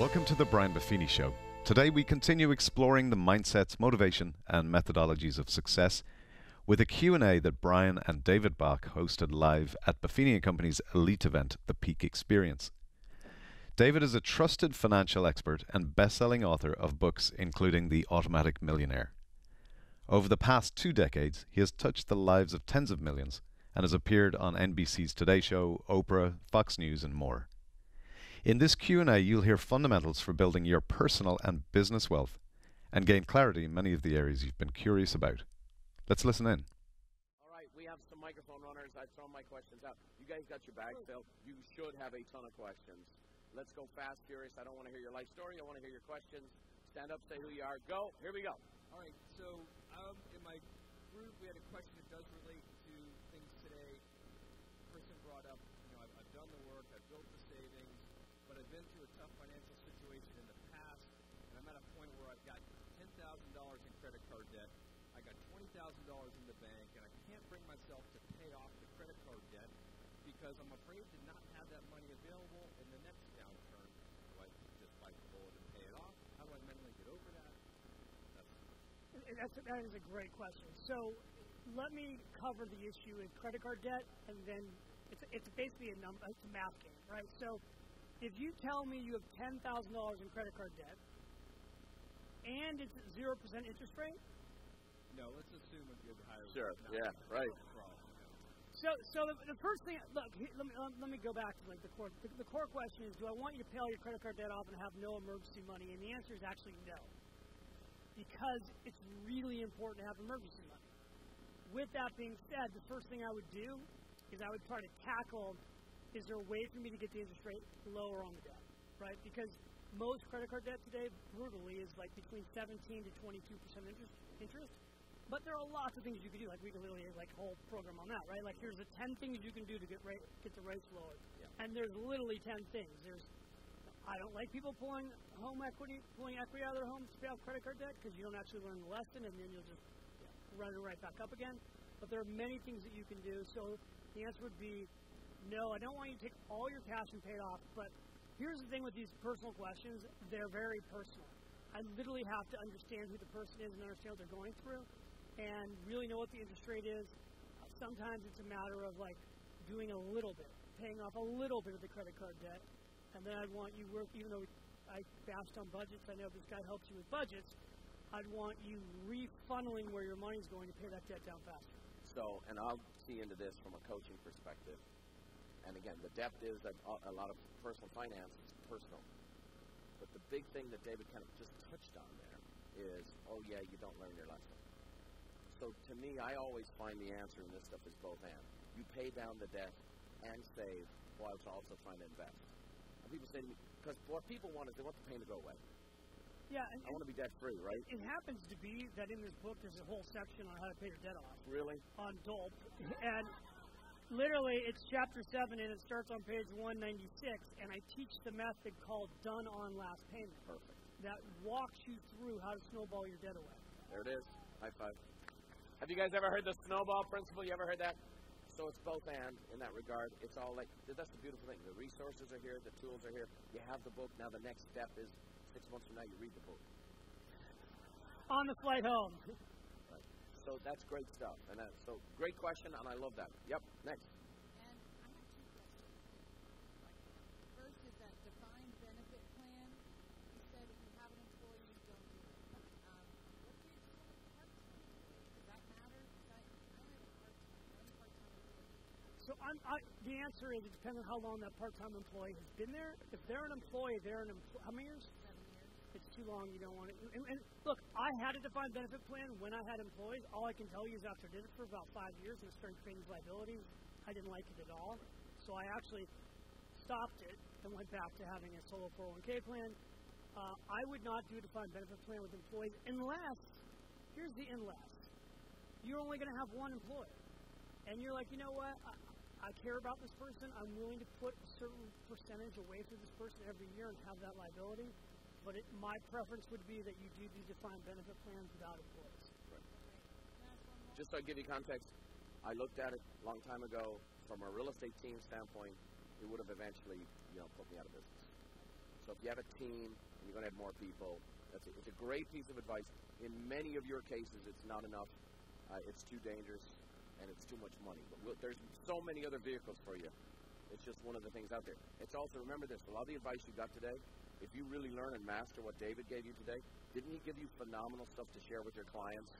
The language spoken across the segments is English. Welcome to The Brian Buffini Show. Today we continue exploring the mindsets, motivation, and methodologies of success with a Q&A that Brian and David Bach hosted live at Buffini & Company's elite event, The Peak Experience. David is a trusted financial expert and best-selling author of books including The Automatic Millionaire. Over the past 2 decades, he has touched the lives of tens of millions and has appeared on NBC's Today Show, Oprah, Fox News, and more. In this Q&A, you'll hear fundamentals for building your personal and business wealth and gain clarity in many of the areas you've been curious about. Let's listen in. All right, we have some microphone runners. I've thrown my questions out. You guys got your bags filled. You should have a ton of questions. Let's go fast, furious. I don't want to hear your life story. I want to hear your questions. Stand up, say who you are. Go. Here we go. All right, so in my group, we had a question that does relate to things today. The person brought up, you know, I've done the work, I've built the savings, but I've been through a tough financial situation in the past, and I'm at a point where I've got $10,000 in credit card debt, I got $20,000 in the bank, and I can't bring myself to pay off the credit card debt because I'm afraid to not have that money available in the next downturn. Do I just bite the bullet and pay it off? How do I mentally get over that? That is a great question. So let me cover the issue with credit card debt, and then it's basically a math game, right? So if you tell me you have $10,000 in credit card debt, and it's at 0% interest rate? No, let's assume it's a higher rate. Sure, yeah, right. So the first thing, look, let me go back to like the core question is, do I want you to pay all your credit card debt off and have no emergency money? And the answer is actually no, because it's really important to have emergency money. With that being said, the first thing I would do is I would try to tackle, is there a way for me to get the interest rate lower on the debt, right? Because most credit card debt today, brutally, is like between 17 to 22% interest. But there are lots of things you can do. Like, we can literally like a whole program on that, right? Like, here's the 10 things you can do to get the rates lower. Yeah. And there's literally 10 things. There's, I don't like people pulling equity out of their homes to pay off credit card debt, because you don't actually learn the lesson, and then you'll just run it right back up again. But there are many things that you can do. So the answer would be, no, I don't want you to take all your cash and pay it off, but here's the thing with these personal questions, they're very personal. I literally have to understand who the person is and understand what they're going through and really know what the interest rate is. Sometimes it's a matter of like doing a little bit, paying off a little bit of the credit card debt, and then I'd want you to work, even though I bashed on budgets, I know this guy helps you with budgets, I'd want you refunneling where your money's going to pay that debt down faster. So, and I'll see into this from a coaching perspective. And again, the depth is that a lot of personal finance is personal. But the big thing that David kind of just touched on there is, oh yeah, you don't learn your lesson. So to me, I always find the answer in this stuff is both and. You pay down the debt and save while it's also trying to invest. And people say to me, because what people want is they want the pain to go away. Yeah, and I want to be debt free, right? It happens to be that in this book there's a whole section on how to pay your debt off. Really? On dope. And literally, it's chapter 7, and it starts on page 196, and I teach the method called done on last payment. Perfect. That walks you through how to snowball your debt away. There it is. High five. Have you guys ever heard the snowball principle? You ever heard that? So it's both and in that regard. It's all like, that's the beautiful thing. The resources are here. The tools are here. You have the book. Now the next step is 6 months from now, you read the book. On the flight home. So that's great stuff, and so great question, and I love that. Yep, next. And I have 2 questions. First is that defined benefit plan. You said if you have an employee, you don't do it. What's your part-time? Does that matter? So the answer is it depends on how long that part-time employee has been there. If they're an employee, how many years? It's too long, you don't want it. And look, I had a defined benefit plan when I had employees. All I can tell you is after I did it for about 5 years and it started creating these liabilities, I didn't like it at all. So I actually stopped it and went back to having a solo 401k plan. I would not do a defined benefit plan with employees unless, here's the unless, you're only going to have one employee. And you're like, you know what, I care about this person. I'm willing to put a certain percentage away for this person every year and have that liability. But my preference would be that you do these defined benefit plans without employees. Right. Just so I give you context, I looked at it a long time ago. From a real estate team standpoint, it would have eventually, you know, put me out of business. So So if you have a team, you're going to have more people. That's it. It's a great piece of advice. In many of your cases, it's not enough. It's too dangerous, and it's too much money. But there's so many other vehicles for you. It's just one of the things out there. It's also, remember this, a lot of the advice you got today, if you really learn and master what David gave you today, didn't he give you phenomenal stuff to share with your clients?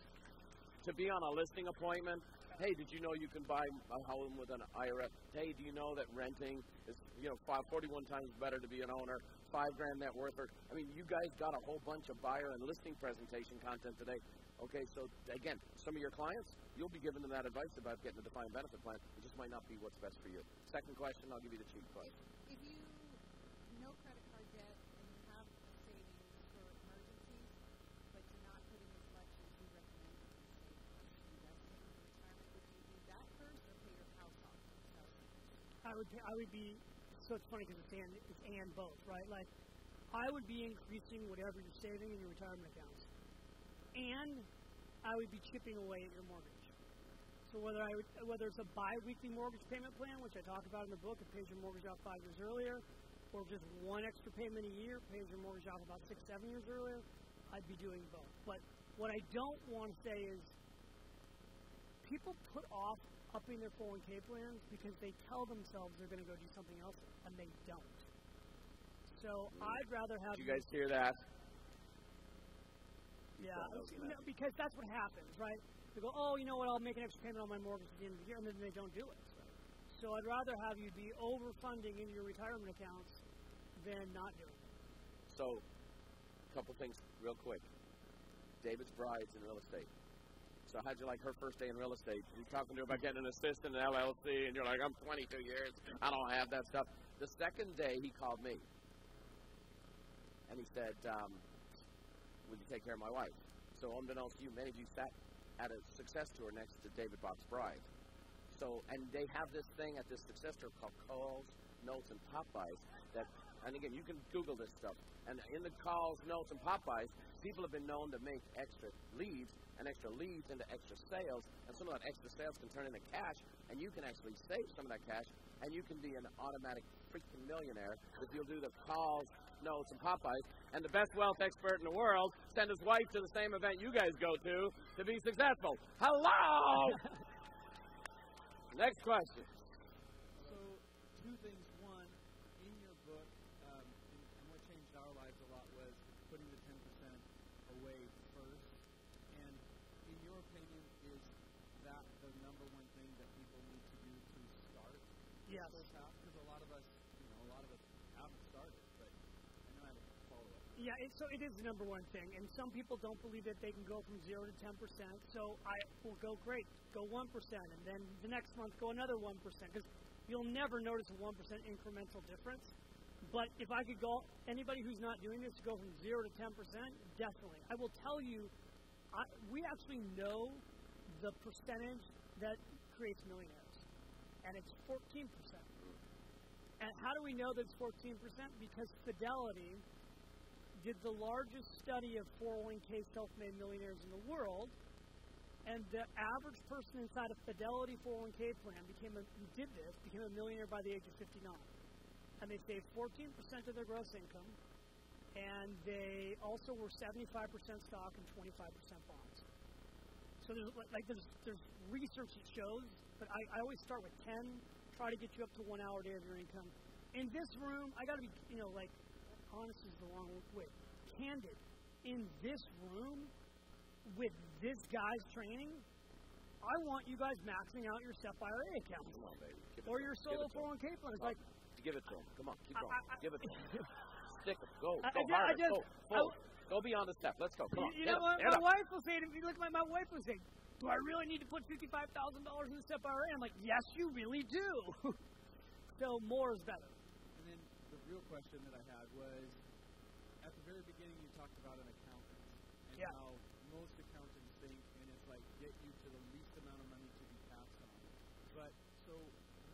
To be on a listing appointment, hey, did you know you can buy a home with an IRA? Hey, do you know that renting is, 41 times better to be an owner, $5,000 net worth? I mean, you guys got a whole bunch of buyer and listing presentation content today. Okay, so again, some of your clients, you'll be giving them that advice about getting a defined benefit plan. It just might not be what's best for you. Second question, I'll give you the cheap price. If you know credit card debt, I would be, so it's funny because it's and both, right? Like, I would be increasing whatever you're saving in your retirement accounts, and I would be chipping away at your mortgage. So whether it's a bi-weekly mortgage payment plan, which I talk about in the book, it pays your mortgage off 5 years earlier, or just one extra payment a year pays your mortgage off about 6-7 years earlier, I'd be doing both. But what I don't want to say is people put off upping their 401k plans because they tell themselves they're going to go do something else, and they don't. So I'd rather have... Did you guys hear that? Yeah, because that's what happens, right? They go, oh, you know what, I'll make an extra payment on my mortgage at the end of the year, and then they don't do it. So I'd rather have you be overfunding in your retirement accounts than not doing it. So a couple things real quick. David's bride's in real estate. So how'd you like her first day in real estate? You're talking to her about getting an assistant, an LLC, and you're like, I'm 22 years. I don't have that stuff. The second day, he called me, and he said, will you take care of my wife? So unbeknownst to you, many of you sat at a success tour next to David Bach's bride. So, and they have this thing at this success tour called calls, notes, and Popeyes that, and again, you can Google this stuff. And in the calls, notes, and Popeyes, people have been known to make extra leads, and extra leads into extra sales, and some of that extra sales can turn into cash, and you can actually save some of that cash, and you can be an automatic freaking millionaire if you'll do the calls, notes, and Popeyes. And the best wealth expert in the world sent his wife to the same event you guys go to be successful. Hello! Next question. So, two things. One, in your book, and what changed our lives a lot was putting the 10% away first. Opinion, is that the number one thing that people need to do to start? Yes. Because a lot of us, haven't started, but I know how to follow up. Yeah, so it is the number one thing, and some people don't believe that they can go from 0 to 10%, so I will go, great, go 1%, and then the next month go another 1%, because you'll never notice a 1% incremental difference. But if I could go, anybody who's not doing this, go from 0 to 10%, definitely. I will tell you, we actually know the percentage that creates millionaires, and it's 14%. And how do we know that it's 14%? Because Fidelity did the largest study of 401k self-made millionaires in the world, and the average person inside a Fidelity 401k plan became a millionaire by the age of 59. And they saved 14% of their gross income, and they also were 75% stock and 25% bonds. So there's research that shows, but I always start with 10, try to get you up to 1 hour a day of your income. In this room, I got to be, honest is the wrong word, candid. In this room, with this guy's training, I want you guys maxing out your SEP IRA accounts. Come on, baby. Or your solo 401k plan. It's like, give it to him. Come on, keep going. Give it to him. Stick it. Go beyond the step. Let's go. Come on. My wife will say to me, my wife will say, do I really need to put $55,000 in the SEP IRA? I'm like, yes, you really do. So more is better. And then the real question that I had was, at the very beginning you talked about an accountant and how most accountants think, and it's like get you to the least amount of money to be taxed on. But so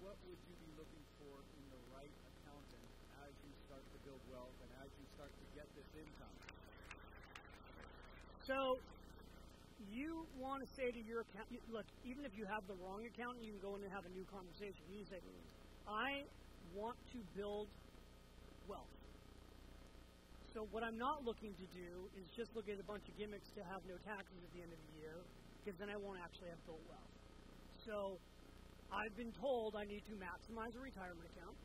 what would you be looking for in the right accountant as you start to build wealth and as you start to get this income? So you want to say to your accountant, look, even if you have the wrong accountant, you can go in and have a new conversation. You can say, I want to build wealth. So what I'm not looking to do is just look at a bunch of gimmicks to have no taxes at the end of the year, because then I won't actually have built wealth. So I've been told I need to maximize a retirement account.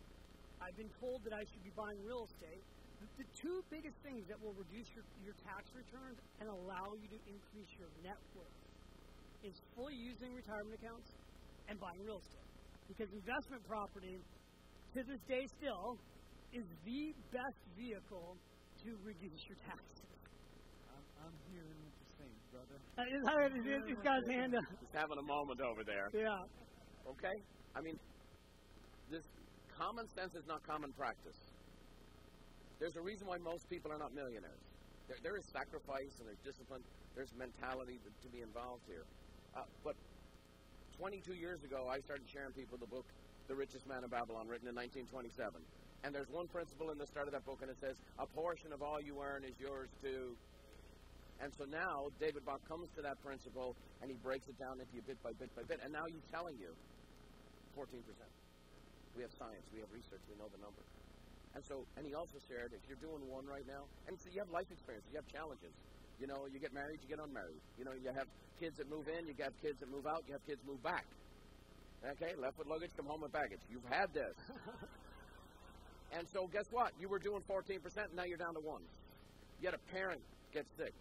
I've been told that I should be buying real estate. The two biggest things that will reduce your tax returns and allow you to increase your net worth is fully using retirement accounts and buying real estate. Because investment property, to this day still, is the best vehicle to reduce your taxes. I'm hearing what you're saying, brother. This guy's hand up. He's having a moment over there. Yeah. Okay? I mean, this common sense is not common practice. There's a reason why most people are not millionaires. There is sacrifice and there's discipline. There's mentality to be involved here. But 22 years ago, I started sharing people the book, The Richest Man in Babylon, written in 1927. And there's one principle in the start of that book, and it says, a portion of all you earn is yours too. And so now, David Bach comes to that principle, and he breaks it down into you bit by bit by bit. And now he's telling you, 14%. We have science, we have research, we know the number. And so, and he also shared, if you're doing one right now, and so you have life experience, you have challenges. You know, you get married, you get unmarried. You know, you have kids that move in, you have kids that move out, you have kids move back. Okay, left with luggage, come home with baggage. You've had this. And so guess what? You were doing 14%, and now you're down to 1%. You had a parent get sick,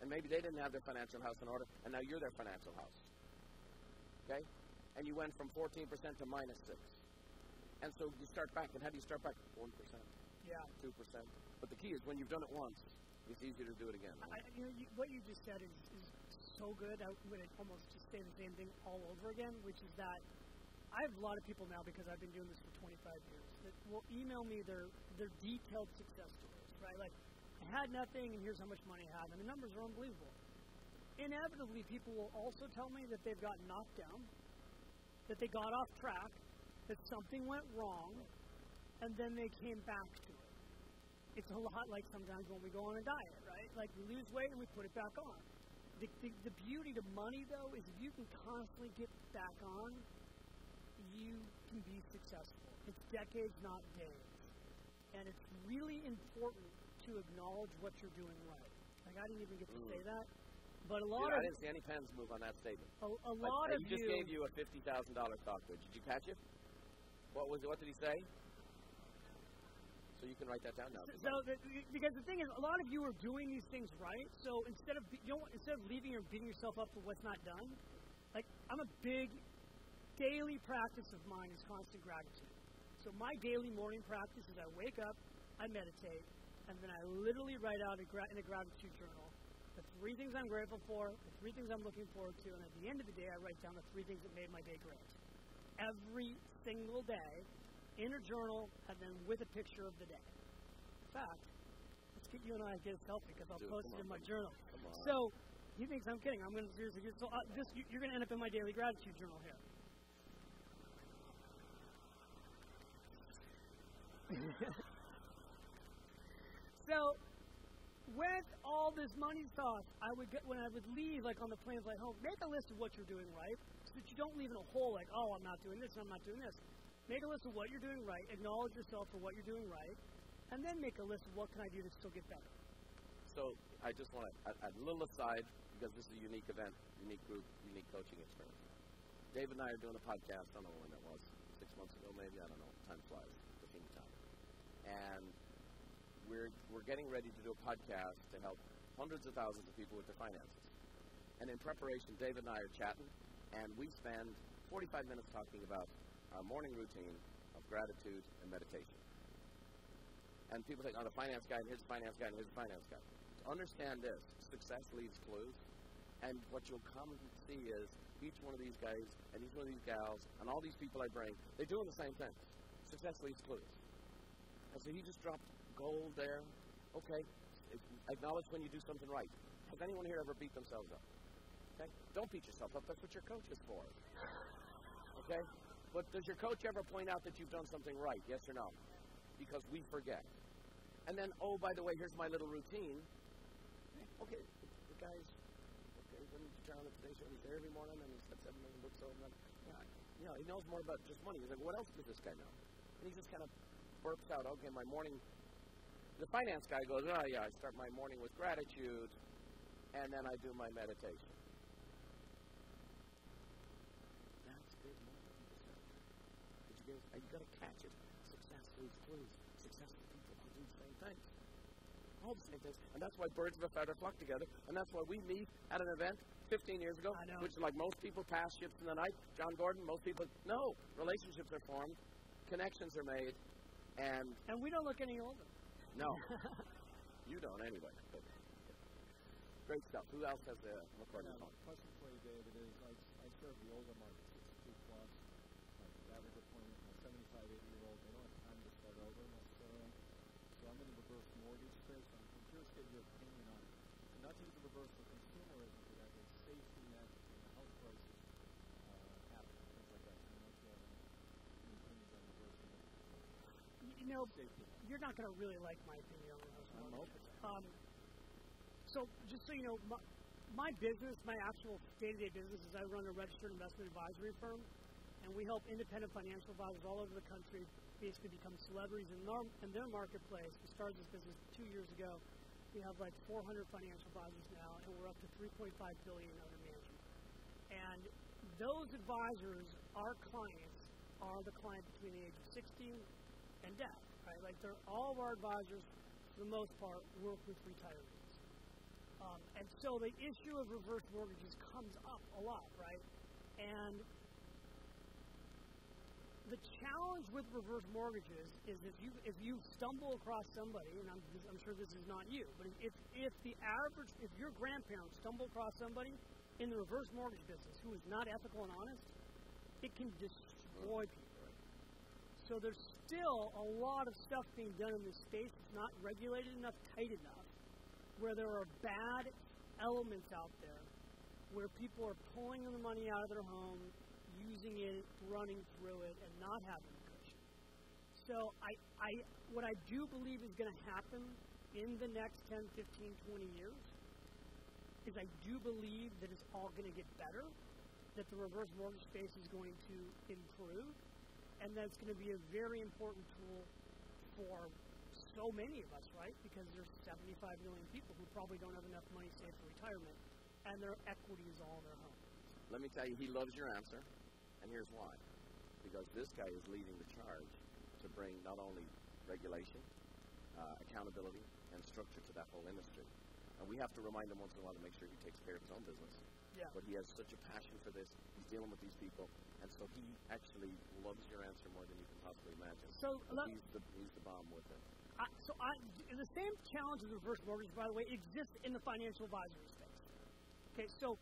and maybe they didn't have their financial house in order, and now you're their financial house. Okay? And you went from 14% to -6%. And so you start back, and how do you start back? 1%, yeah, 2%. But the key is when you've done it once, it's easier to do it again. Right? What you just said is so good. I would almost just say the same thing all over again, which is that I have a lot of people now, because I've been doing this for 25 years, that will email me their detailed success stories, right? Like, I had nothing, and here's how much money I had, and the numbers are unbelievable. Inevitably, people will also tell me that they've gotten knocked down, that they got off track, that something went wrong, and then they came back to it. It's a lot like sometimes when we go on a diet, right? Like, we lose weight and we put it back on. The beauty to money, though, is if you can constantly get back on, you can be successful. It's decades, not days. And it's really important to acknowledge what you're doing right. Like, I didn't even get to say that. But a lot of, I didn't see any pens move on that statement. A lot of you just gave you a $50,000 stock bid. Did you catch it? What did he say? So you can write that down now. Because the thing is, a lot of you are doing these things right. So instead of leaving or beating yourself up for what's not done, like, I'm a big daily practice of mine is constant gratitude. So my daily morning practice is I wake up, I meditate, and then I literally write out in a gratitude journal the 3 things I'm grateful for, the 3 things I'm looking forward to, and at the end of the day, I write down the 3 things that made my day great. Every single day, in a journal, and then with a picture of the day. In fact, let's get you and I to get a selfie, because I'll post it in my journal. So, he thinks I'm kidding. I'm going to seriously get you're going to end up in my daily gratitude journal here. So, with all this money stuff, when I would leave, like on the plane flight home, make a list of what you're doing right, so that you don't leave in a hole like, oh, I'm not doing this, and I'm not doing this. Make a list of what you're doing right, acknowledge yourself for what you're doing right, and then make a list of what can I do to still get better. So I just want to, a little aside, because this is a unique event, unique group, unique coaching experience. Dave and I are doing a podcast, I don't know when that was, 6 months ago maybe, I don't know, time flies, the theme time. And we're getting ready to do a podcast to help hundreds of thousands of people with their finances. And in preparation, David and I are chatting, and we spend 45 minutes talking about our morning routine of gratitude and meditation. And people think, oh, the finance guy, and here's the finance guy, and here's the finance guy. To understand this, success leaves clues, and what you'll come to see is each one of these guys and each one of these gals and all these people I bring, they're doing the same thing. Success leaves clues. And so he just dropped gold there. Okay, acknowledge when you do something right. Has anyone here ever beat themselves up? Okay, don't beat yourself up. That's what your coach is for. Okay, but does your coach ever point out that you've done something right? Yes or no? Because we forget. And then, oh, by the way, here's my little routine. Okay, the guys. Okay, when he's down at the station, he's there every morning, and he's got 7 million books over. Yeah, he knows more about just money. He's like, what else does this guy know? And he just kind of burps out. Okay, my morning. the finance guy goes, oh yeah, I start my morning with gratitude, and then I do my meditation. That's good morning. You've got to catch it. Success leads clues. Successful people all do the same things. All the same things. And that's why birds of a feather flock together. And that's why we meet at an event 15 years ago, which, like most people, pass ships in the night. John Gordon, most people, no. Relationships are formed. Connections are made. And we don't look any older. No. You don't, anyway. Great stuff. Who else has a question for you, David? Is I serve the older market, 62+. That was the point. 75-80-year-old, they don't have time to start over necessarily. So I'm in the reverse mortgage space. I'm curious to get your opinion on it. And not to use the reverse for consumerism, but as a safety net in the health crisis happen, things like that. You know, you're not going to really like my opinion on this one. So, just so you know, my business, my actual day-to-day business is I run a registered investment advisory firm, and we help independent financial advisors all over the country basically become celebrities in their marketplace. We started this business 2 years ago. We have like 400 financial advisors now, and we're up to $3.5 billion under management. And those advisors, our clients, are the clients between the age of 60 and death, right? Like, all of our advisors, for the most part, work with retirees. And so the issue of reverse mortgages comes up a lot, right? And the challenge with reverse mortgages is if you stumble across somebody, and I'm sure this is not you, but if your grandparents stumble across somebody in the reverse mortgage business who is not ethical and honest, it can destroy people. So there's still a lot of stuff being done in this space that's not regulated enough, tight enough, where there are bad elements out there, where people are pulling the money out of their home, using it, running through it, and not having a cushion. So what I do believe is going to happen in the next 10, 15, 20 years is I do believe that it's all going to get better, that the reverse mortgage space is going to improve, and that's going to be a very important tool for so many of us, right? Because there's 75 million people who probably don't have enough money saved for retirement, and their equity is all in their home. Let me tell you, he loves your answer, and here's why. Because this guy is leading the charge to bring not only regulation, accountability, and structure to that whole industry. And we have to remind him once in a while to make sure he takes care of his own business. Yeah. But he has such a passion for this. He's dealing with these people. And so he actually loves your answer more than you can possibly imagine. So he's the bomb with it. The same challenge as reverse mortgage, by the way, exists in the financial advisory space. Okay, so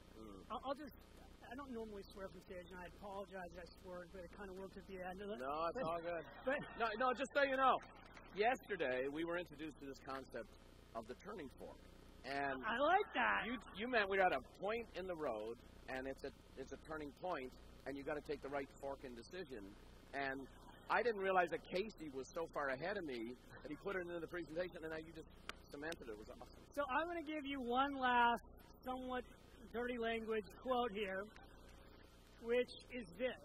I don't normally swear from stage, and I apologize I swear, but it kind of worked at the end. No, it's all good. No, just so you know, yesterday we were introduced to this concept of the turning fork. And I like that. You meant we're at a point in the road, and it's a turning point, and you got to take the right fork in decision. And I didn't realize that Casey was so far ahead of me that he put it into the presentation, and now you just cemented it. It was awesome. So I'm going to give you one last, somewhat dirty language quote here, which is this,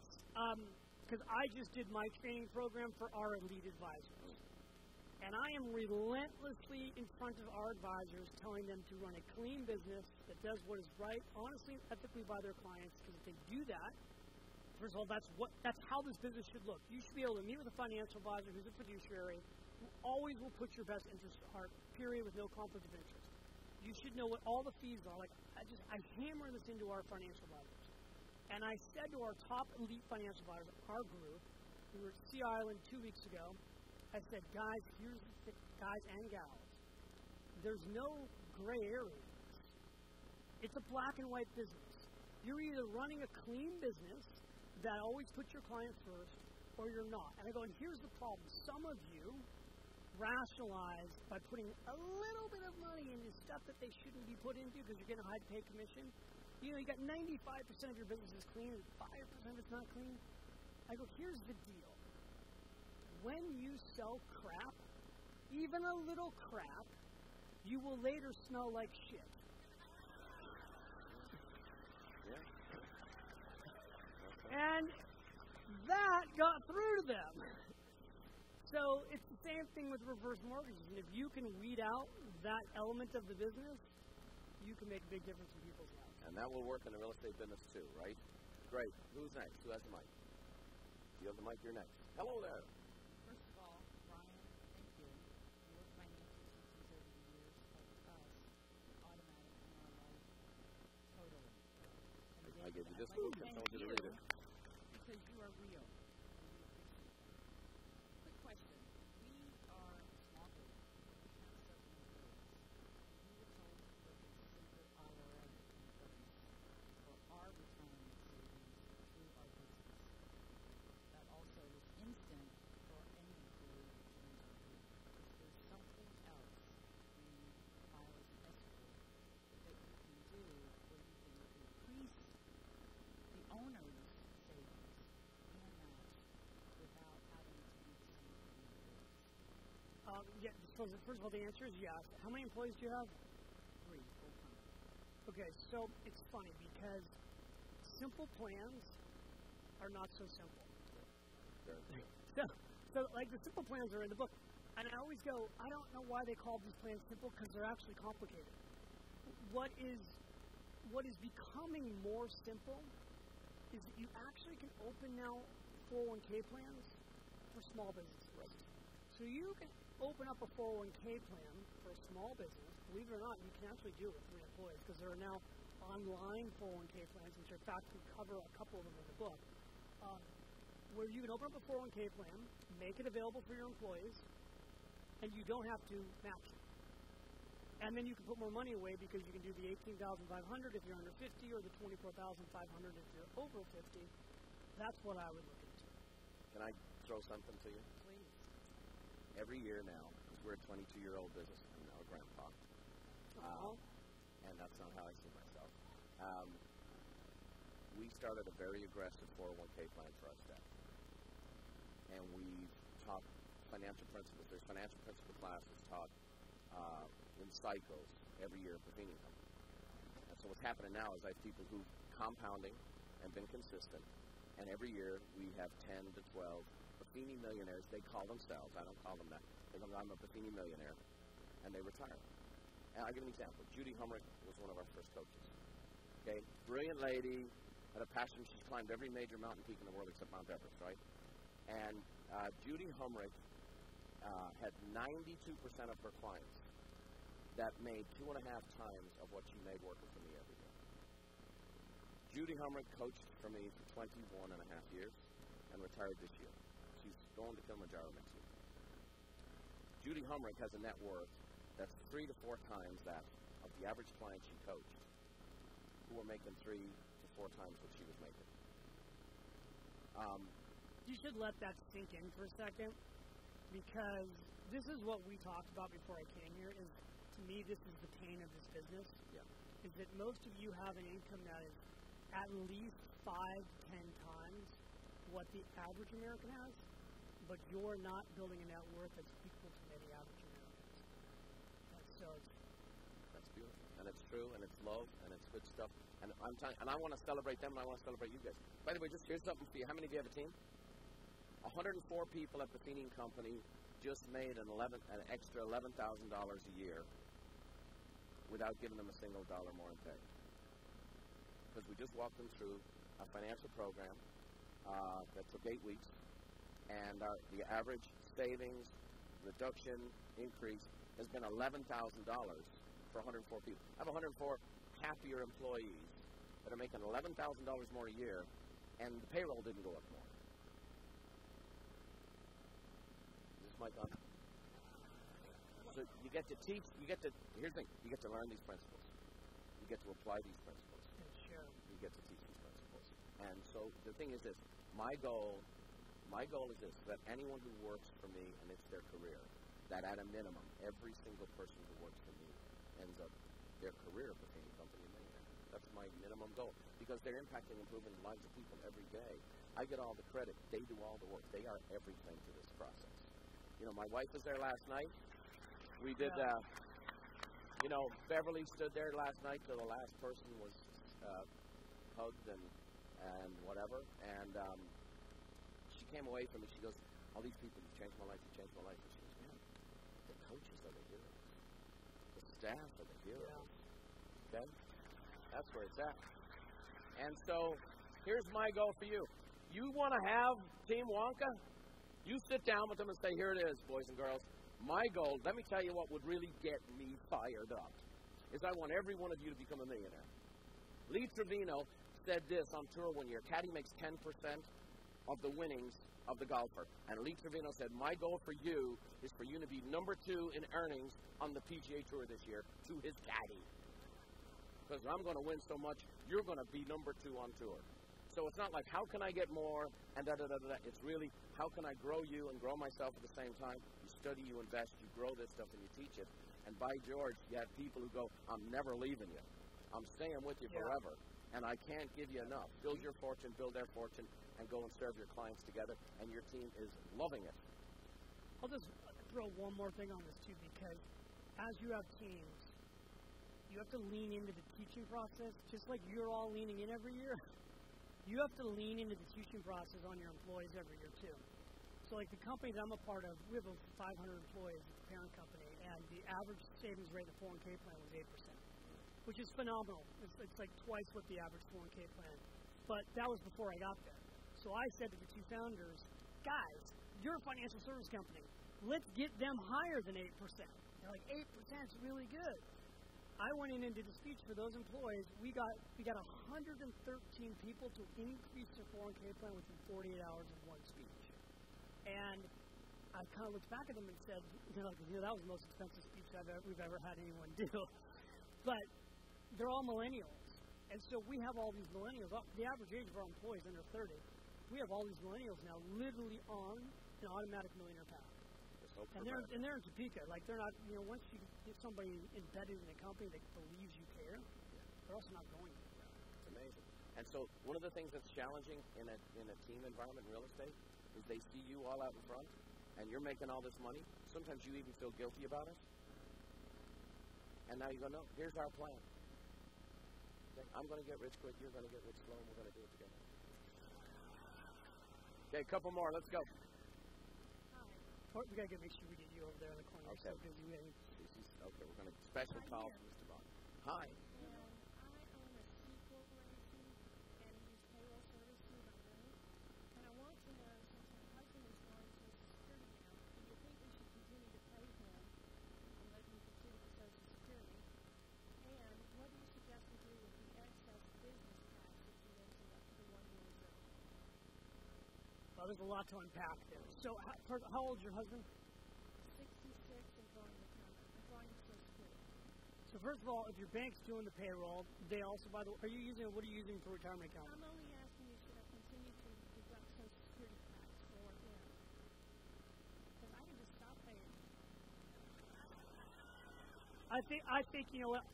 because I just did my training program for our elite advisors. And I am relentlessly in front of our advisors telling them to run a clean business that does what is right, honestly, ethically by their clients, because if they do that, first of all, that's how this business should look. You should be able to meet with a financial advisor who's a fiduciary, who always will put your best interest at heart, period, with no conflict of interest. You should know what all the fees are. Like, I hammer this into our financial advisors. And I said to our top elite financial advisors, our group, we were at Sea Island 2 weeks ago, I said, guys, here's the thing, guys and gals, there's no gray area. It's a black and white business. You're either running a clean business that always puts your client first, or you're not. And I go, and here's the problem. Some of you rationalize by putting a little bit of money into stuff that they shouldn't be put into because you're getting a high pay commission. You know, you got 95% of your business is clean and 5% is not clean. I go, here's the deal. When you sell crap, even a little crap, you will later smell like shit. Yeah. And that got through to them. So it's the same thing with reverse mortgages. And if you can weed out that element of the business, you can make a big difference in people's lives. And that will work in the real estate business too, right? Great. Who's next? Who has the mic? You have the mic. You're next. Hello there. First of all, Brian, thank you. You were financial teachers over the years, helped us automatic in our life totally. I gave you just a little control to read it. Because you are real. Yeah, so first of all, the answer is yes. How many employees do you have? 3. Okay, so it's funny because simple plans are not so simple. So like the simple plans are in the book. And I always go, I don't know why they call these plans simple because they're actually complicated. What is becoming more simple is that you actually can open now 401k plans for small businesses. So you can open up a 401k plan for a small business. Believe it or not, you can actually do it with 3 employees because there are now online 401k plans, which in fact we cover a couple of them in the book, where you can open up a 401k plan, make it available for your employees, and you don't have to match it. And then you can put more money away because you can do the $18,500 if you're under 50 or the $24,500 if you're over 50. That's what I would look into. Can I throw something to you? Please. Every year now, because we're a 22-year-old business, I'm now a grandpa, and that's not how I see myself. We started a very aggressive 401k plan for our staff, and we've taught financial principles. There's financial principle classes taught in cycles every year at Buffini & Company. And so what's happening now is I have people who've compounding and been consistent, and every year we have 10 to 12 Buffini millionaires. They call themselves, I don't call them that, because I'm a Buffini millionaire, and they retire. And I'll give an example. Judy Humrich was one of our first coaches. Okay, brilliant lady, had a passion. She's climbed every major mountain peak in the world except Mount Everest, right? And Judy Humrich had 92% of her clients that made 2.5 times of what she made working for me every year. Judy Humrich coached for me for 21.5 years and retired this year. Going to Kilimanjaro next week. Judy Humrich has a net worth that's 3 to 4 times that of the average client she coached, who were making 3 to 4 times what she was making. You should let that sink in for a second, because this is what we talked about before I came here. Is to me, this is the pain of this business. Yeah. Is that most of you have an income that is at least 5 to 10 times what the average American has, but you're not building a net worth that's equal to many average Americans. So that's beautiful, and it's true, and it's love, and it's good stuff. And I want to celebrate them, and I want to celebrate you guys. By the way, just here's something for you. How many of you have a team? 104 people at Buffini & Company just made an extra $11,000 a year without giving them a single dollar more in pay, because we just walked them through a financial program that took 8 weeks. And the average savings, reduction, increase has been $11,000 for 104 people. I have 104 happier employees that are making $11,000 more a year, and the payroll didn't go up more. Is this mic on? So you get to teach, here's the thing, you get to learn these principles. You get to apply these principles. Sure. You get to teach these principles. And so the thing is this, my goal is this, that anyone who works for me and it's their career, that at a minimum, every single person who works for me ends up their career at Buffini & Company. That's my minimum goal, because they're impacting and improving the lives of people every day. I get all the credit. They do all the work. They are everything to this process. You know, my wife was there last night. We did, you know, Beverly stood there last night till the last person was hugged and whatever. And came away from it, she goes, all these people who changed my life, who changed my life. And she goes, man, the coaches are the heroes. The staff are the heroes. Okay? That's where it's at. And so here's my goal for you. You want to have Team Wonka? You sit down with them and say, here it is, boys and girls. My goal, let me tell you what would really get me fired up, is I want every one of you to become a millionaire. Lee Trevino said this on tour one year. Caddy makes 10% of the winnings of the golfer. And Lee Trevino said, my goal for you is for you to be #2 in earnings on the PGA Tour this year to his caddy. Because I'm going to win so much, you're going to be #2 on tour. So it's not like, how can I get more, and da-da-da-da-da. It's really, how can I grow you and grow myself at the same time? You study, you invest, you grow this stuff, and you teach it. And by George, you have people who go, I'm never leaving you. I'm staying with you forever, and I can't give you enough. Build your fortune, build their fortune, and go and serve your clients together, and your team is loving it. I'll just throw one more thing on this, too, because as you have teams, you have to lean into the teaching process, just like you're all leaning in every year. You have to lean into the teaching process on your employees every year, too. So, like the company that I'm a part of, we have over 500 employees at the parent company, and the average savings rate of the 401k plan was 8%, which is phenomenal. It's like twice what the average 401k plan. But that was before I got there. So I said to the two founders, guys, you're a financial service company. Let's get them higher than 8%. They're like, 8% is really good. I went in and did a speech for those employees. We got 113 people to increase their 401k plan within 48 hours of one speech. And I kind of looked back at them and said, you know, that was the most expensive speech we've ever had anyone do. But they're all millennials. And so we have all these millennials. The average age of our employees under 30. We have all these millennials now literally on an automatic millionaire path. And they're in Topeka. Like, they're not, you know, once you get somebody embedded in a company that believes you care, they're also not going to. It's amazing. And so one of the things that's challenging in a team environment in real estate is they see you all out in front, and you're making all this money. Sometimes you even feel guilty about it. And now you go, no, here's our plan. Okay, I'm going to get rich quick. You're going to get rich slow, and we're going to do it together. Okay, a couple more. Let's go. We gotta make sure we get you over there in the corner. Okay. So busy. Okay, we're gonna special call from Mr. Bach. Hi. You know, I own a C corporation and use payroll service through my money, and I want to know, since my husband is on Social Security now, do you think we should continue to pay him and let him continue with Social Security? And what do you suggest we do with the excess business tax that you mentioned up to 1 year ago? Well, there's a lot to unpack there. So, how old is your husband? 66 and going to Social Security. So, first of all, if your bank's doing the payroll, they also, by the way, what are you using for retirement account? I'm only asking you, should I continue to deduct Social Security tax for him? Because I can just stop paying. I think, you know what?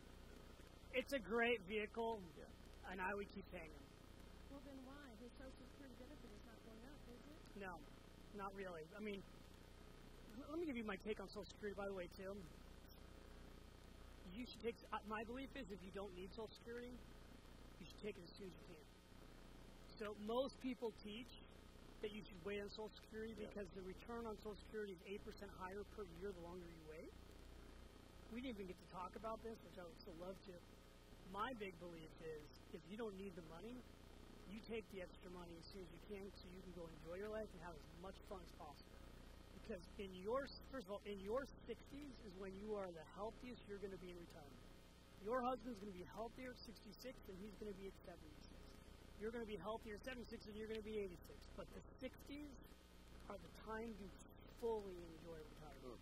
It's a great vehicle, and I would keep paying him. Well, then why? His Social Security benefit is not going up, is it? No, not really. I mean, let me give you my take on Social Security, by the way, Tim. You should take, my belief is if you don't need Social Security, you should take it as soon as you can. So most people teach that you should wait on Social Security because the return on Social Security is 8% higher per year the longer you wait. We didn't even get to talk about this, which I would still love to. My big belief is if you don't need the money, you take the extra money as soon as you can so you can go enjoy your life and have as much fun as possible. Because in your, first of all, in your 60s is when you are the healthiest you're going to be in retirement. Your husband's going to be healthier at 66 than he's going to be at 76. You're going to be healthier at 76 than you're going to be 86. But the 60s are the time you fully enjoy retirement.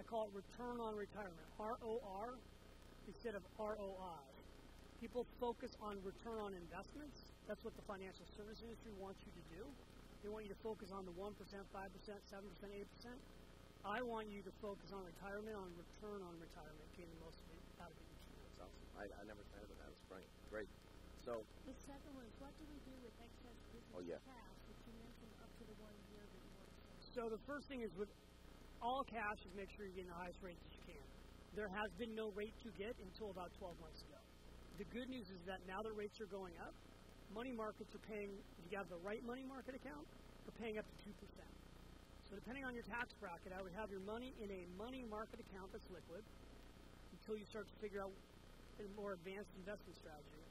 I call it return on retirement. ROR instead of ROI. People focus on return on investments. That's what the financial service industry wants you to do. They want you to focus on the 1%, 5%, 7%, 8%. I want you to focus on retirement, on return on retirement, getting the most out of it. That's awesome. I never thought of that. That's great. So the second one is, what do we do with excess business cash, which you mentioned up to the 1 year that you want to spend? So the first thing is with all cash is make sure you're getting the highest rate that you can. There has been no rate to get until about 12 months ago. The good news is that now that rates are going up, money markets are paying, if you have the right money market account, they're paying up to 2%. So depending on your tax bracket, I would have your money in a money market account that's liquid until you start to figure out a more advanced investment strategy.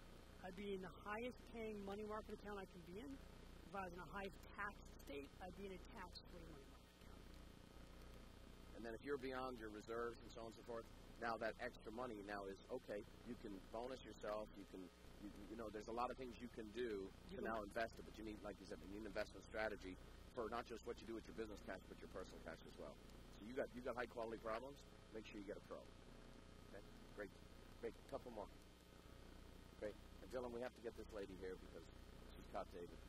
I'd be in the highest paying money market account I can be in. If I was in a high tax state, I'd be in a tax-free money market account. And then if you're beyond your reserves and so on and so forth, now that extra money now is, okay, you can bonus yourself, you can, you know, there's a lot of things you can do to now invest it, but you need, like you said, you need an investment strategy for not just what you do with your business cash, but your personal cash as well. So you got high quality problems, make sure you get a pro. Okay, great. Great, a couple more. Great. And Dylan, we have to get this lady here because she's caught David.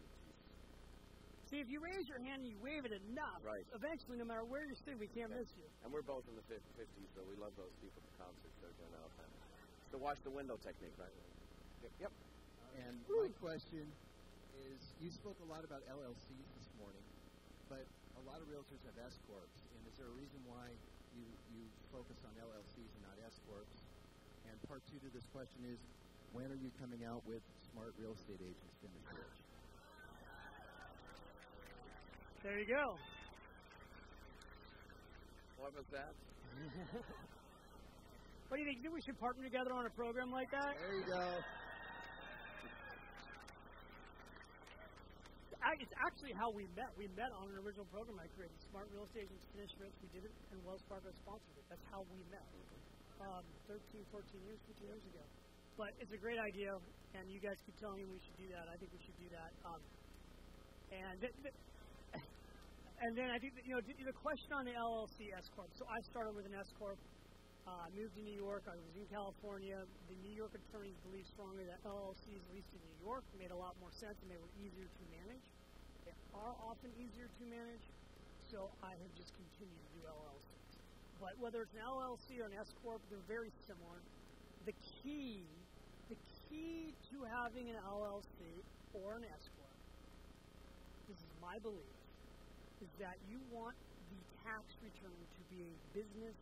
See, if you raise your hand and you wave it enough, right, eventually, no matter where you're sitting, we can't miss you. And we're both in the 50s, so we love those people at concerts. They're going out. So watch the window technique, right? Yep. And my question is, you spoke a lot about LLCs this morning, but a lot of realtors have S corps. And is there a reason why you focus on LLCs and not S corps? And part two to this question is, when are you coming out with Smart Real Estate Agents Finish Rich? There you go. What was that? What do you think? Do we should partner together on a program like that? There you go. It's actually how we met. We met on an original program I created, Smart Real Estate Agents Finish Rich. We did it, and Wells Fargo sponsored it. That's how we met 15 years ago. But it's a great idea, and you guys keep telling me we should do that. I think we should do that. And then I think that, you know, the question on the LLC S corp. So I started with an S corp. I moved to New York. I was in California. The New York attorneys believed strongly that LLCs, at least in New York, made a lot more sense and they were easier to manage. They are often easier to manage. So I have just continued to do LLCs. But whether it's an LLC or an S corp, they're very similar. The key to having an LLC or an S corp, this is my belief, is that you want the tax return to be a business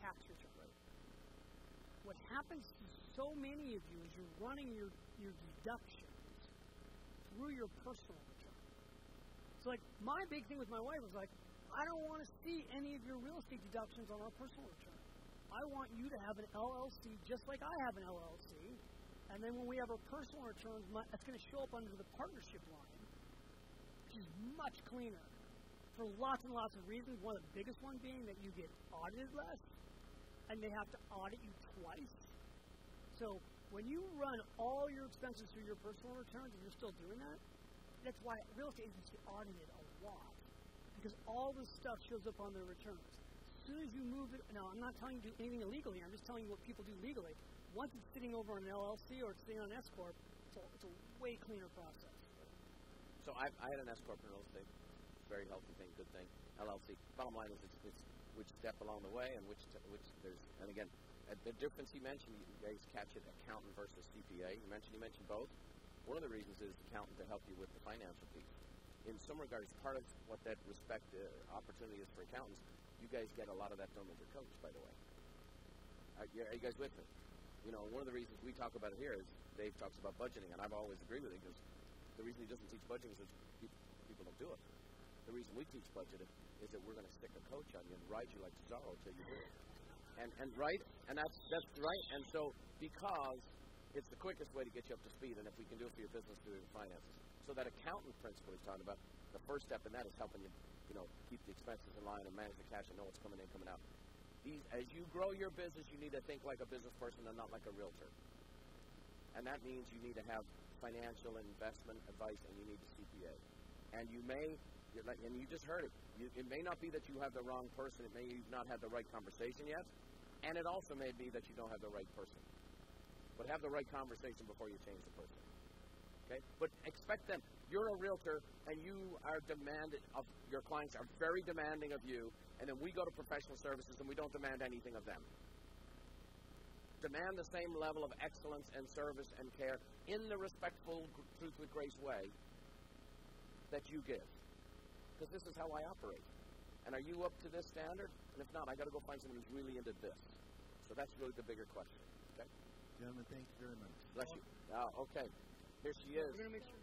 tax return. Right. What happens to so many of you is you're running your deductions through your personal return. So, like, my big thing with my wife was, like, I don't want to see any of your real estate deductions on our personal return. I want you to have an LLC just like I have an LLC, and then when we have our personal returns, that's going to show up under the partnership line, which is much cleaner. For lots and lots of reasons, one of the biggest ones being that you get audited less, and they have to audit you twice. So when you run all your expenses through your personal returns, and you're still doing that, that's why real estate agents get audited a lot, because all this stuff shows up on their returns. As soon as you move it, now I'm not telling you to do anything illegal here, I'm just telling you what people do legally. Once it's sitting over on an LLC or it's sitting on an S corp, it's a way cleaner process. So I had an S corp in real estate. Very healthy thing, good thing. LLC. Bottom line is it's which step along the way and which there's, and again, the difference he mentioned, you guys catch it, accountant versus CPA. He mentioned both. One of the reasons is accountant to help you with the financial piece. In some regards, part of what that respect opportunity is for accountants, you guys get a lot of that done with your coach, by the way. Are you guys with me? You know, one of the reasons we talk about it here is Dave talks about budgeting, and I've always agreed with him because the reason he doesn't teach budgeting is people don't do it. The reason we teach budgeting is that we're going to stick a coach on you and ride you like Zorro till you do it. And that's right. And so because it's the quickest way to get you up to speed, and if we can do it for your business, do it for finances. So that accountant principle he's talking about, the first step in that is helping you, you know, keep the expenses in line and manage the cash and know what's coming in, coming out. As you grow your business, you need to think like a business person and not like a realtor. And that means you need to have financial and investment advice, and you need a CPA. And you may... And you just heard it. It may not be that you have the wrong person. It may you've not had the right conversation yet. And it also may be that you don't have the right person. But have the right conversation before you change the person. Okay? But expect them. You're a realtor, and you are demanded of your clients are very demanding of you. And then we go to professional services, and we don't demand anything of them. Demand the same level of excellence and service and care in the respectful, truth with grace way that you give. Because this is how I operate. And are you up to this standard? And if not, I got to go find someone who's really into this. So that's really the bigger question. Okay? Gentlemen, thank you very much. Bless you. Oh, okay. Here she is. We're going to make sure.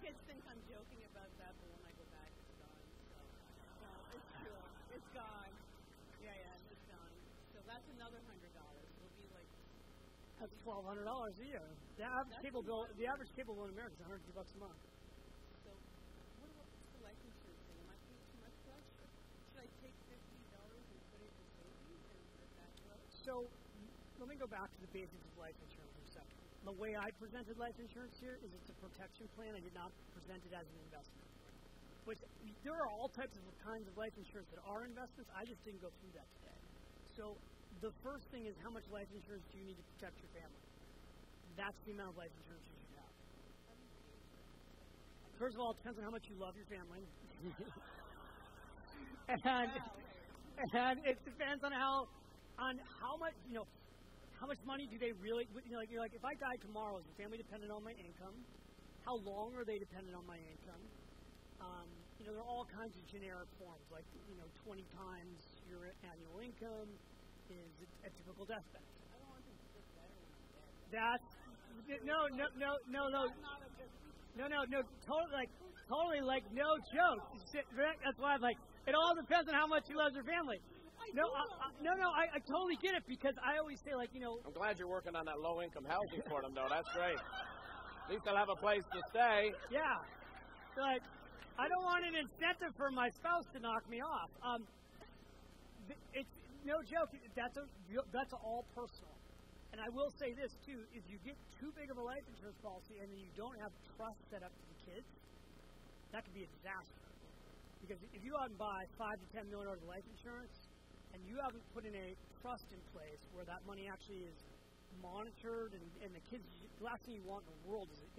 kids think I'm joking about that, but when I go back, it's gone. So, no, it's true. It's gone. Yeah, it's gone. So that's another $100. It'll be like that's $1,200 a year. The average cable bill, the average cable bill in America is $100 a month. So, what about the life insurance thing? Am I paying too much for that? Should I take $50 and put it in savings and put that up? So, let me go back to the basics of life insurance for a second. The way I presented life insurance here is it's a protection plan. I did not present it as an investment. But there are all types of kinds of life insurance that are investments. I just didn't go through that today. So the first thing is how much life insurance do you need to protect your family? That's the amount of life insurance you should have. First of all, it depends on how much you love your family. and it depends on how much, you know, how much money do they really, you know, like, you're like, if I die tomorrow, is the family dependent on my income? How long are they dependent on my income? You know, there are all kinds of generic forms, like, you know, 20 times your annual income is a typical death benefit. I don't want them to get better when I'm dead. That's, no, totally, joke. That's why I'm like, it all depends on how much you love your family. No, I totally get it, because I always say, like, you know. I'm glad you're working on that low-income housing for them, though. That's great. At least they'll have a place to stay. Yeah. Like, I don't want an incentive for my spouse to knock me off. It's no joke. That's all personal. And I will say this, too. If you get too big of a life insurance policy and then you don't have trust set up to the kids, that could be a disaster. Because if you go out and buy $5 to $10 million of life insurance, and you haven't put in a trust in place where that money actually is monitored, and the kids, the last thing you want in the world is an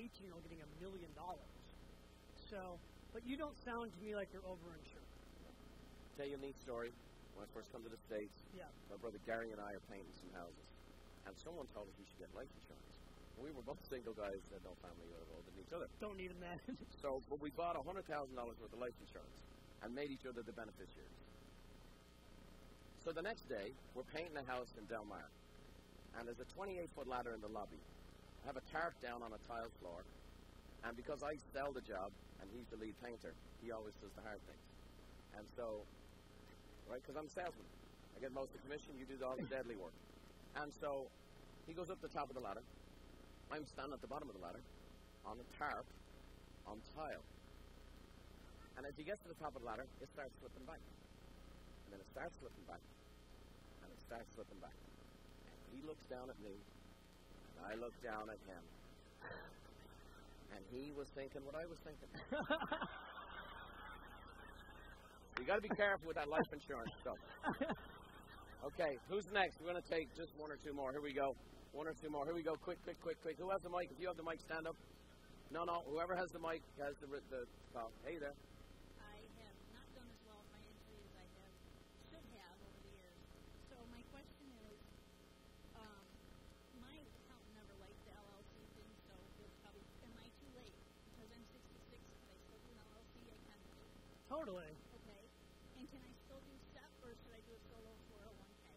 18-year-old getting $1 million. So, but you don't sound to me like you're overinsured. I'll tell you a neat story. When I first come to the States, my brother Gary and I are painting some houses, and someone told us we should get life insurance. We were both single guys that had no family or didn't need each other. Don't need a man. So, but we bought $100,000 worth of life insurance and made each other the beneficiaries. So the next day, we're painting a house in Del Mar, and there's a 28-foot ladder in the lobby. I have a tarp down on a tile floor, and because I sell the job, and he's the lead painter, he always does the hard things. And so, right, because I'm a salesman. I get most of the commission, you do all the deadly work. And so, he goes up the top of the ladder. I'm standing at the bottom of the ladder, on the tarp, on tile. And as he gets to the top of the ladder, it starts slipping back. And then it starts slipping back. And it starts slipping back. And he looks down at me, and I look down at him. And he was thinking what I was thinking. You got to be careful with that life insurance stuff. Okay, who's next? We're going to take just one or two more. Here we go. One or two more. Here we go. Quick, quick, quick, quick. Who has the mic? If you have the mic, stand up. No. Whoever has the mic has the talk. Hey there. Totally. Okay. And can I still do SEP, or should I do a solo 401k?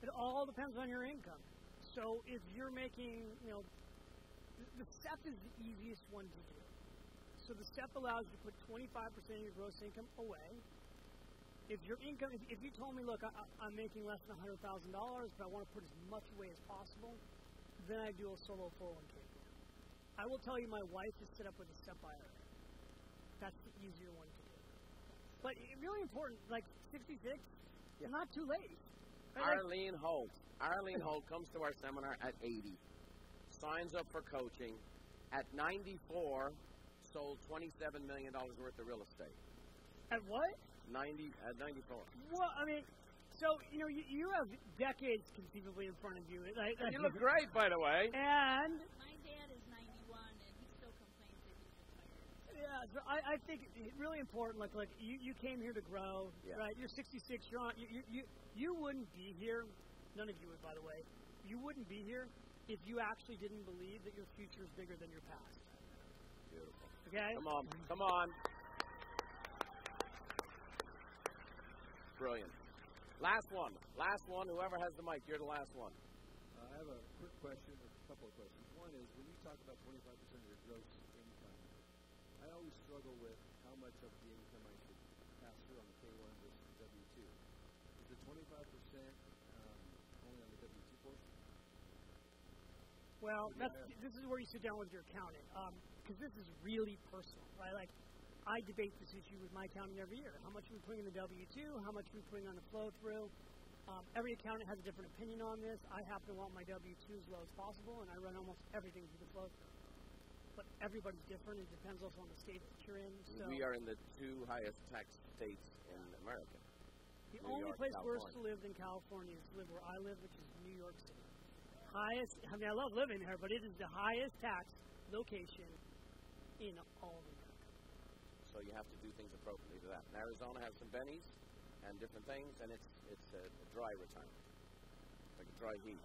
It all depends on your income. So if you're making, you know, the SEP is the easiest one to do. So the SEP allows you to put 25% of your gross income away. If your income, if you told me, look, I'm making less than $100,000, but I want to put as much away as possible, then I do a solo 401k. I will tell you, my wife is set up with a SEP IRA. That's the easier one to do. But really important, like 66, yeah. Not too late. Right? Arlene Holt. Arlene Holt comes to our seminar at 80, signs up for coaching. At 94, sold $27 million worth of real estate. At what? At 94. Well, I mean, so, you know, you have decades conceivably in front of you. Like, you look great, by the way. And my dad is 91, and he still complains that he's retired. Yeah, so I think it's really important. Like you came here to grow, right? You're 66. You're on. You wouldn't be here. None of you would, by the way. You wouldn't be here if you actually didn't believe that your future is bigger than your past. Beautiful. Okay. Come on. Brilliant. Last one. Whoever has the mic, you're the last one. I have a quick question, a couple of questions. One is, when you talk about 25% of your gross income, I always struggle with how much of the income I should pass through on the K-1 versus the W-2. Is the 25% only on the W-2 portion? Well, this is where you sit down with your accountant, because this is really personal, right? Like, I debate this issue with my accountant every year. How much are we putting in the W-2? How much are we putting on the flow-through? Every accountant has a different opinion on this. I happen to want my W-2 as low as possible, and I run almost everything through the flow-through. But everybody's different. It depends also on the state that you're in. So we are in the two highest tax states in America. The only place worse to live than California is to live where I live, which is New York City. Highest, I mean, I love living there, but it is the highest tax location in all of America. So you have to do things appropriately to that. And Arizona has some bennies and different things, and it's a dry retirement, like a dry heat.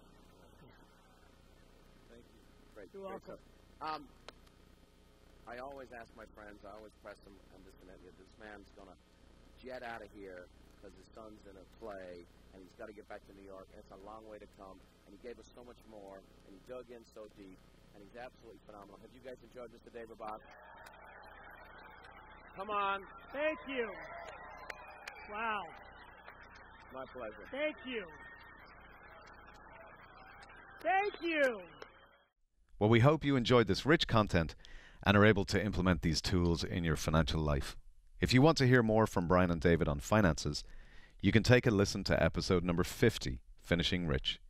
Thank you. Great. You're welcome. I always ask my friends, I always press them on this and that. This man's going to jet out of here because his son's in a play, and he's got to get back to New York, and it's a long way to come, and he gave us so much more, and he dug in so deep, and he's absolutely phenomenal. Have you guys enjoyed Mr. David Bach? Come on. Thank you. Wow. My pleasure. Thank you. Thank you. Well, we hope you enjoyed this rich content and are able to implement these tools in your financial life. If you want to hear more from Brian and David on finances, you can take a listen to episode number 50, Finishing Rich.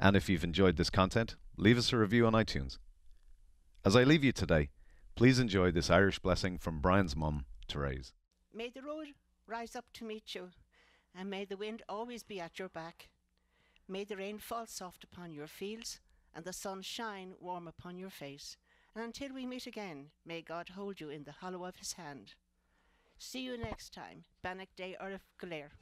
And if you've enjoyed this content, leave us a review on iTunes. As I leave you today, please enjoy this Irish blessing from Brian's mum, Therese. May the road rise up to meet you, and may the wind always be at your back. May the rain fall soft upon your fields, and the sun shine warm upon your face. And until we meet again, may God hold you in the hollow of his hand. See you next time, Bannock Day or Galer.